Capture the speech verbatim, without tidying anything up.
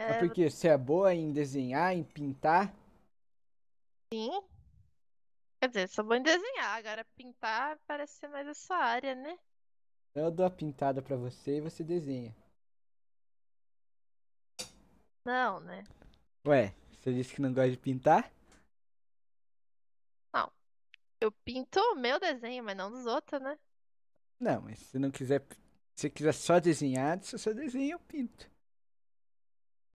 É porque você é boa em desenhar, em pintar? Sim. Quer dizer, sou boa em desenhar. Agora pintar parece ser mais a sua área, né? Eu dou a pintada pra você e você desenha. Não, né? Ué, você disse que não gosta de pintar? Não. Eu pinto o meu desenho, mas não dos outros, né? Não, mas se não quiser, se quiser só desenhar, se você desenha, eu pinto.